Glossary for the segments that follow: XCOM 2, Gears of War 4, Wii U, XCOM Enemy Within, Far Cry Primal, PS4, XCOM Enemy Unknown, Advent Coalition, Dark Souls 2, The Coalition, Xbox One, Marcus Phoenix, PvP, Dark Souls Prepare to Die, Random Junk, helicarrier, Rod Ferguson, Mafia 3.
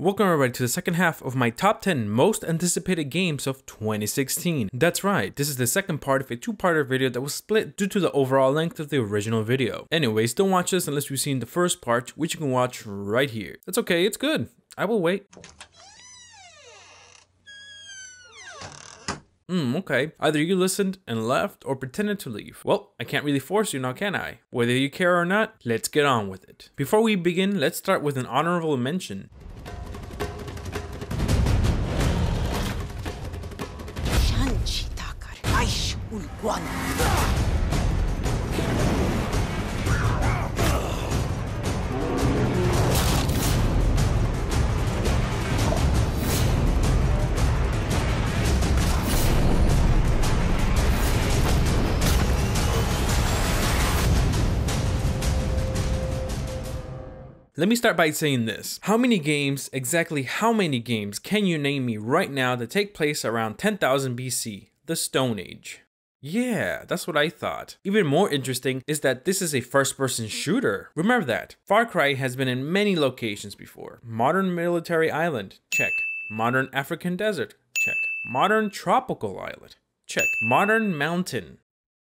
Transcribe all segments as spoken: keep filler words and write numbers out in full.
Welcome everybody to the second half of my top ten most anticipated games of twenty sixteen. That's right, this is the second part of a two-parter video that was split due to the overall length of the original video. Anyways, don't watch this unless you've seen the first part, which you can watch right here. That's okay, it's good. I will wait. Hmm, okay. Either you listened and left or pretended to leave. Well, I can't really force you now, can I? Whether you care or not, let's get on with it. Before we begin, let's start with an honorable mention. One. Let me start by saying this. How many games, exactly how many games can you name me right now that take place around ten thousand B C, the Stone Age? Yeah, that's what I thought. Even more interesting is that this is a first-person shooter. Remember that. Far Cry has been in many locations before. Modern military island, check. Modern African desert, check. Modern tropical island, check. Modern mountain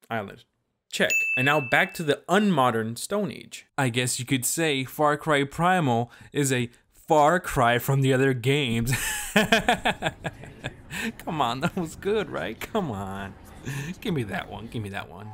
island, check. And now back to the unmodern Stone Age. I guess you could say Far Cry Primal is a far cry from the other games. Come on, that was good, right? Come on. Give me that one, give me that one.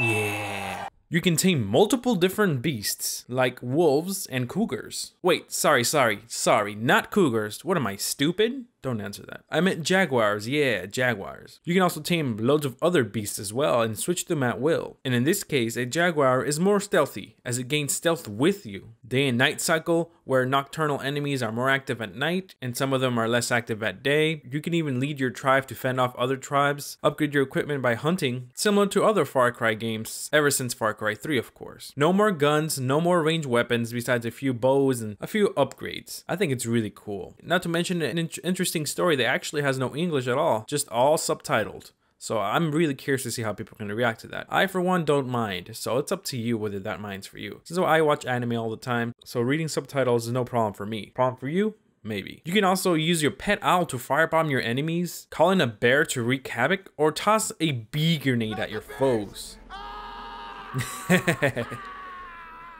Yeah. You can tame multiple different beasts, like wolves and cougars. Wait, sorry, sorry, sorry, not cougars. What am I, stupid? Don't answer that. I meant jaguars, yeah, jaguars. You can also tame loads of other beasts as well and switch them at will. And in this case, a jaguar is more stealthy, as it gains stealth with you. Day and night cycle, where nocturnal enemies are more active at night, and some of them are less active at day. You can even lead your tribe to fend off other tribes. Upgrade your equipment by hunting, similar to other Far Cry games, ever since Far Cry three, of course. No more guns, no more ranged weapons besides a few bows and a few upgrades. I think it's really cool. Not to mention an in interesting story that actually has no English at all, just all subtitled. So I'm really curious to see how people are going to react to that. I, for one, don't mind, so it's up to you whether that mind's for you. This is why I watch anime all the time, so reading subtitles is no problem for me. Problem for you? Maybe. You can also use your pet owl to firebomb your enemies, call in a bear to wreak havoc, or toss a bee grenade at your foes.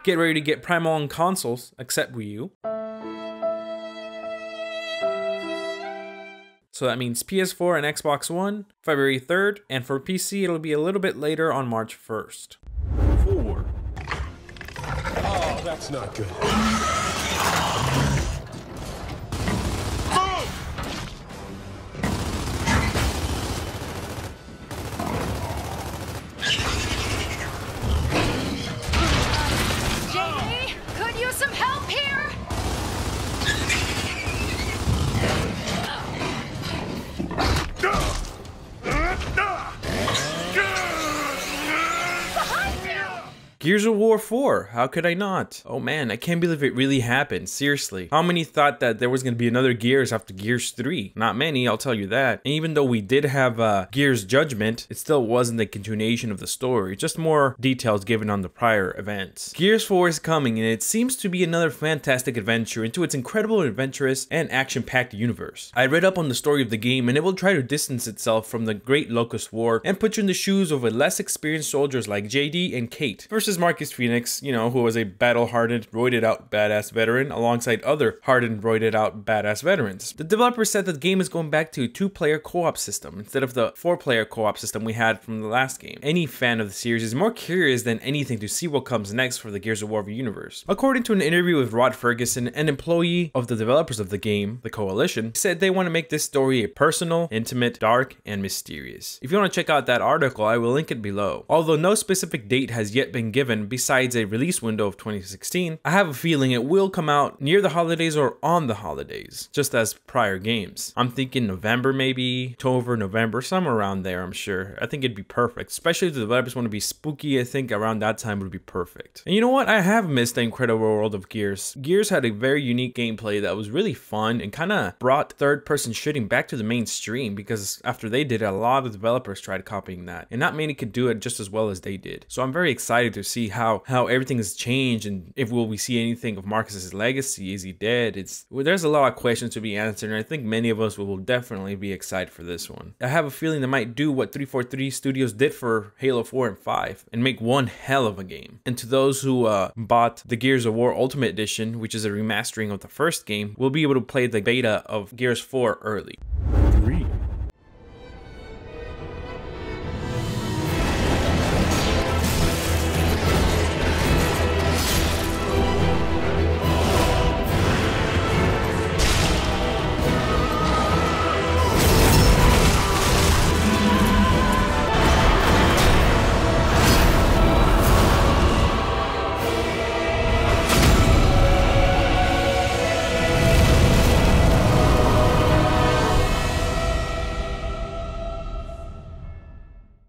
Get ready to get Primal on consoles, except Wii U. So that means P S four and Xbox One, February third, and for P C it'll be a little bit later on March first. Four. Oh, that's not good. Gears of War four, how could I not? Oh man, I can't believe it really happened, seriously. How many thought that there was gonna be another Gears after Gears three? Not many, I'll tell you that. And even though we did have uh, Gears Judgment, it still wasn't a continuation of the story, just more details given on the prior events. Gears four is coming and it seems to be another fantastic adventure into its incredible adventurous and action-packed universe. I read up on the story of the game and it will try to distance itself from the Great Locust War and put you in the shoes of less experienced soldiers like J D and Kate, versus Marcus Phoenix, you know, who was a battle-hardened, roided-out badass veteran alongside other hardened, roided-out badass veterans. The developer said that the game is going back to a two-player co-op system instead of the four-player co-op system we had from the last game. Any fan of the series is more curious than anything to see what comes next for the Gears of War universe. According to an interview with Rod Ferguson, an employee of the developers of the game, The Coalition, said they want to make this story a personal, intimate, dark, and mysterious. If you want to check out that article, I will link it below. Although no specific date has yet been given, besides a release window of twenty sixteen, I have a feeling it will come out near the holidays or on the holidays, just as prior games. I'm thinking November maybe, October, November, somewhere around there I'm sure. I think it'd be perfect, especially if the developers want to be spooky. I think around that time would be perfect. And you know what? I have missed the incredible world of Gears. Gears had a very unique gameplay that was really fun and kind of brought third-person shooting back to the mainstream, because after they did it, a lot of developers tried copying that, and not many could do it just as well as they did. So I'm very excited to see see how how everything has changed, and if will we see anything of Marcus's legacy? Is he dead? It's well, there's a lot of questions to be answered, and I think many of us will definitely be excited for this one. I have a feeling they might do what three forty-three Studios did for Halo four and five and make one hell of a game. And to those who uh, bought the Gears of War Ultimate Edition, which is a remastering of the first game, will be able to play the beta of Gears four early.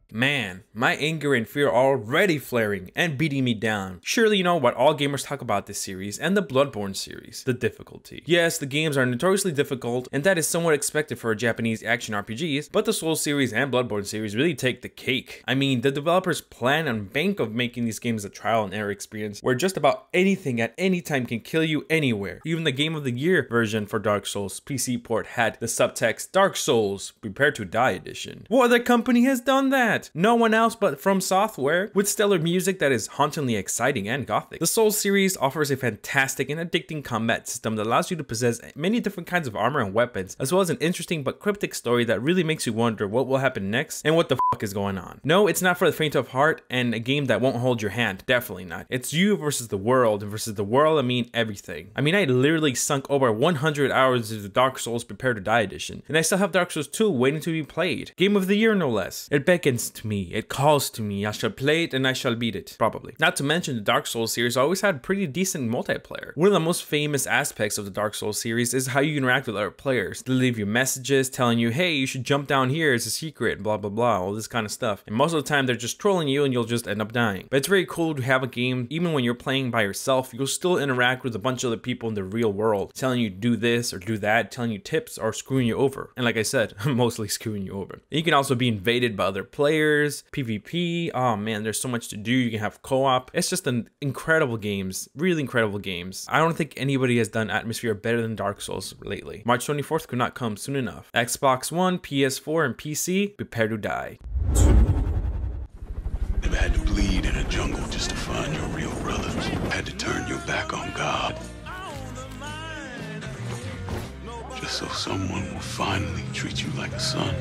Man, my anger and fear are already flaring and beating me down. Surely you know what all gamers talk about this series and the Bloodborne series, the difficulty. Yes, the games are notoriously difficult, and that is somewhat expected for Japanese action R P Gs, but the Souls series and Bloodborne series really take the cake. I mean, the developers plan and bank of making these games a trial and error experience where just about anything at any time can kill you anywhere. Even the Game of the Year version for Dark Souls P C port had the subtext Dark Souls Prepare to Die edition. What other company has done that? No one else but From Software, with stellar music that is hauntingly exciting and gothic. The Souls series offers a fantastic and addicting combat system that allows you to possess many different kinds of armor and weapons, as well as an interesting but cryptic story that really makes you wonder what will happen next and what the fuck is going on. No, it's not for the faint of heart, and a game that won't hold your hand, definitely not. It's you versus the world, and versus the world I mean everything. I mean, I literally sunk over one hundred hours into the Dark Souls Prepare to Die edition, and I still have Dark Souls two waiting to be played. Game of the Year no less. It beckons to me, it calls to me, I shall play it and I shall beat it, probably. Not to mention the Dark Souls series always had pretty decent multiplayer. One of the most famous aspects of the Dark Souls series is how you interact with other players. They leave you messages telling you, hey, you should jump down here, it's a secret, blah blah blah, all this kind of stuff. And most of the time they're just trolling you and you'll just end up dying. But it's very cool to have a game, even when you're playing by yourself, you'll still interact with a bunch of other people in the real world, telling you do this or do that, telling you tips or screwing you over. And like I said, mostly screwing you over. And you can also be invaded by other players. Players, PvP, oh man, there's so much to do. You can have co-op. It's just an incredible games, really incredible games. I don't think anybody has done atmosphere better than Dark Souls lately. March twenty-fourth could not come soon enough. Xbox One, P S four, and P C, prepare to die. They've had to bleed in a jungle just to find your real brothers. Had to turn your back on God. Just so someone will finally treat you like a son.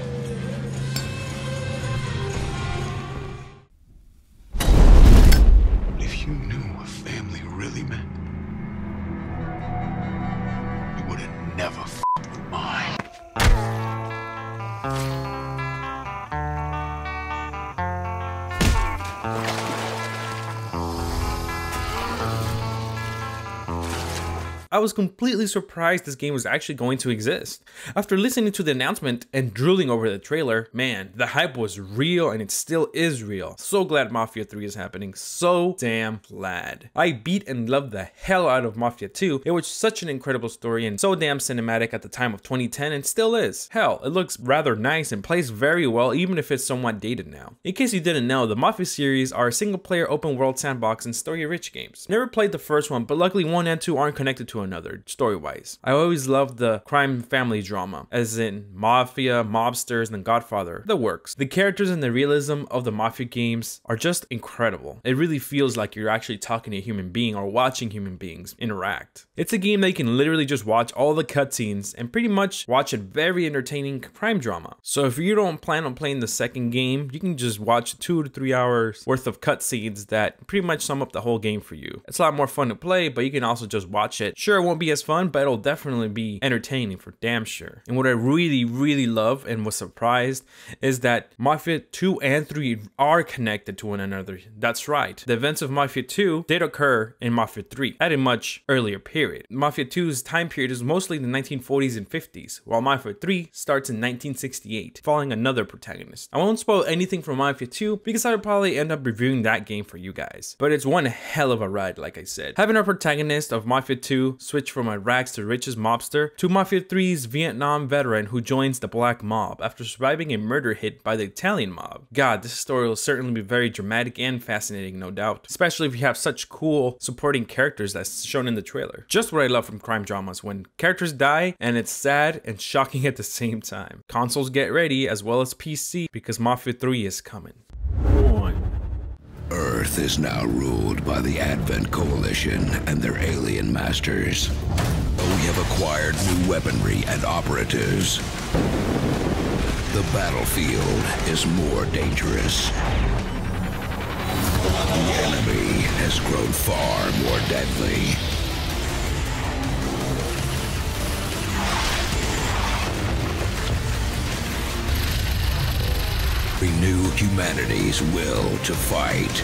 I was completely surprised this game was actually going to exist. After listening to the announcement and drooling over the trailer, man, the hype was real and it still is real. So glad Mafia three is happening, so damn glad. I beat and loved the hell out of Mafia two, it was such an incredible story and so damn cinematic at the time of twenty ten and still is. Hell, it looks rather nice and plays very well even if it's somewhat dated now. In case you didn't know, the Mafia series are single player open world sandbox and story rich games. Never played the first one, but luckily one and two aren't connected to another story-wise. I always loved the crime family drama, as in Mafia, Mobsters, and Godfather, the works. The characters and the realism of the Mafia games are just incredible. It really feels like you're actually talking to a human being or watching human beings interact. It's a game that you can literally just watch all the cutscenes and pretty much watch a very entertaining crime drama. So if you don't plan on playing the second game, you can just watch two to three hours worth of cutscenes that pretty much sum up the whole game for you. It's a lot more fun to play, but you can also just watch it. Sure, it won't be as fun, but it'll definitely be entertaining for damn sure. And what I really, really love and was surprised is that Mafia two and three are connected to one another. That's right. The events of Mafia two did occur in Mafia three at a much earlier period. Mafia two's time period is mostly the nineteen forties and fifties, while Mafia three starts in nineteen sixty-eight, following another protagonist. I won't spoil anything from Mafia two because I'll probably end up reviewing that game for you guys. But it's one hell of a ride, like I said. Having our protagonist of Mafia two switch from a rags to riches mobster to Mafia three's Vietnam veteran who joins the black mob after surviving a murder hit by the Italian mob. God, this story will certainly be very dramatic and fascinating, no doubt, especially if you have such cool supporting characters that's shown in the trailer. Just what I love from crime dramas, when characters die and it's sad and shocking at the same time. Consoles, get ready, as well as P C, because Mafia three is coming. Earth is now ruled by the Advent Coalition and their alien masters. We have acquired new weaponry and operatives. The battlefield is more dangerous. The enemy has grown far more deadly. Renew humanity's will to fight.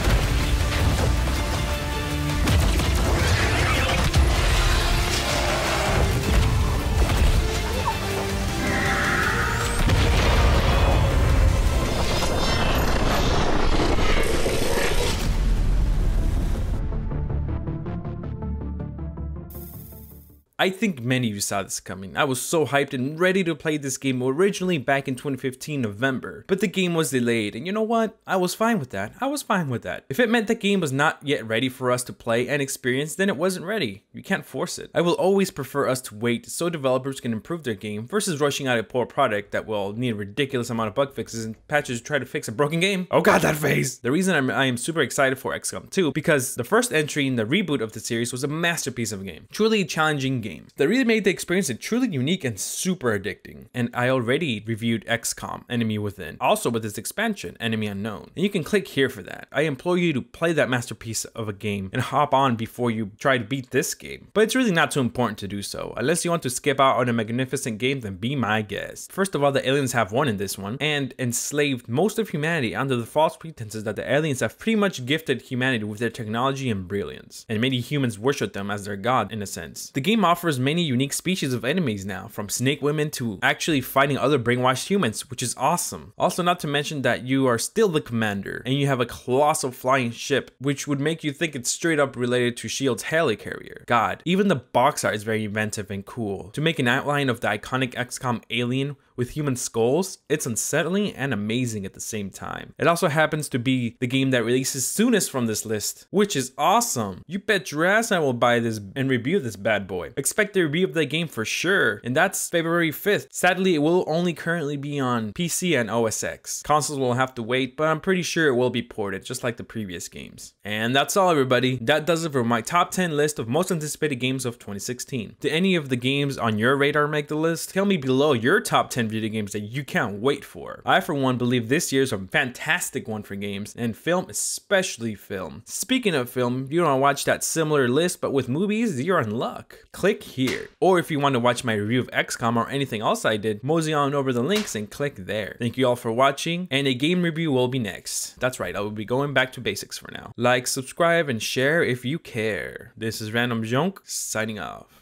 I think many of you saw this coming. I was so hyped and ready to play this game originally back in twenty fifteen November, but the game was delayed, and you know what? I was fine with that. I was fine with that. If it meant the game was not yet ready for us to play and experience, then it wasn't ready. You can't force it. I will always prefer us to wait so developers can improve their game versus rushing out a poor product that will need a ridiculous amount of bug fixes and patches to try to fix a broken game. Oh god, that face! The reason I'm, I am super excited for XCOM two, because the first entry in the reboot of the series was a masterpiece of a game. Truly a challenging game that really made the experience a truly unique and super addicting. And I already reviewed XCOM Enemy Within, also with its expansion Enemy Unknown, and you can click here for that. I implore you to play that masterpiece of a game and hop on before you try to beat this game, but it's really not too important to do so. Unless you want to skip out on a magnificent game, then be my guest. First of all, the aliens have won in this one and enslaved most of humanity under the false pretenses that the aliens have pretty much gifted humanity with their technology and brilliance, and many humans worship them as their god in a sense. The game offers Offers many unique species of enemies now, from snake women to actually fighting other brainwashed humans, which is awesome. Also, not to mention that you are still the commander and you have a colossal flying ship, which would make you think it's straight up related to SHIELD's helicarrier. God, even the box art is very inventive and cool. To make an outline of the iconic XCOM alien with human skulls, it's unsettling and amazing at the same time. It also happens to be the game that releases soonest from this list, which is awesome. You bet your ass I will buy this and review this bad boy. Expect the review of the game for sure, and that's February fifth. Sadly, it will only currently be on P C and O S X. Consoles will have to wait, but I'm pretty sure it will be ported, just like the previous games. And that's all, everybody. That does it for my top ten list of most anticipated games of twenty sixteen. Did any of the games on your radar make the list? Tell me below your top ten video games that you can't wait for. I for one believe this year's a fantastic one for games and film, especially film. Speaking of film, you want to watch that similar list but with movies, you're in luck. Click here. Or if you want to watch my review of XCOM or anything else I did, mosey on over the links and click there. Thank you all for watching, and a game review will be next. That's right, I will be going back to basics for now. Like, subscribe, and share if you care. This is Random Junk signing off.